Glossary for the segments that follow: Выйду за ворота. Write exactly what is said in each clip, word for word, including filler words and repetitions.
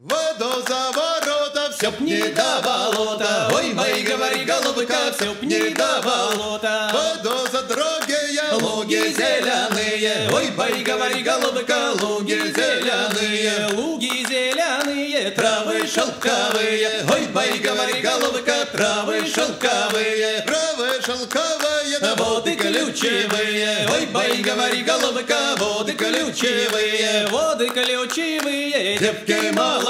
Выйду за ворота, все пни до болота. Ой, мои, говори, голубка, все пни до болота. Выйду за другие луги зеленые. Ой, мои, говори, голубка, луги зеленые. Луги зеленые, травы шелковые. Ой, мои, говори, голубка, травы шелковые. Травы шелковые, воды ключевые. Ой, мои, говори, голубка, воды ключевые. Воды ключевые, девки молодые.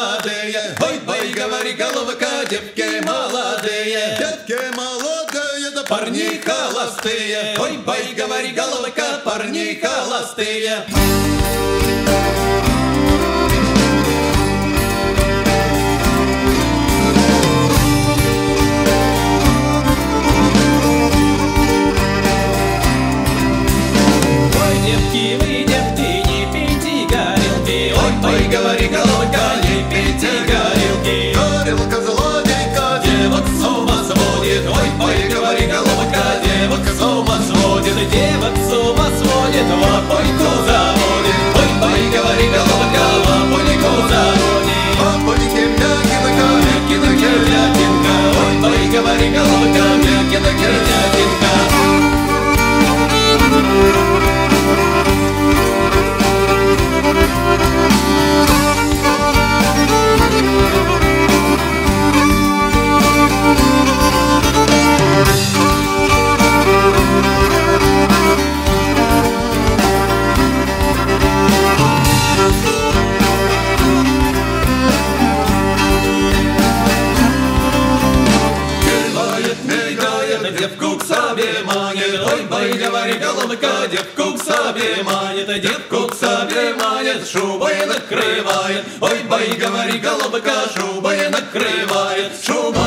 Ой, бой, говори, головка, девки молодые. Девки молодые, да парни холостые. Ой, бой, говори, головка, парни холостые. Ой, девки, вы, девки, не пейте горелки. Ой, бой, говори, головка, не пейте горелки. Горелка злодейка девок с ума сводит. Ой, пой, говори, головка, девок с ума сводит. Девок с ума сводит, вапоньку заводит. Ой, пой, говори, головка, вапоньку заводит. Вапоньки мякинка, мякина кирлятинка. Ой, пой, говори, головка, мякина кирлятинка. Девку к себе манит, ой, бой, говори, головка, девку к себе манит, девку к себе манит, шубой накрывает, ой, бой, говори, головка, шубой накрывает, шубой.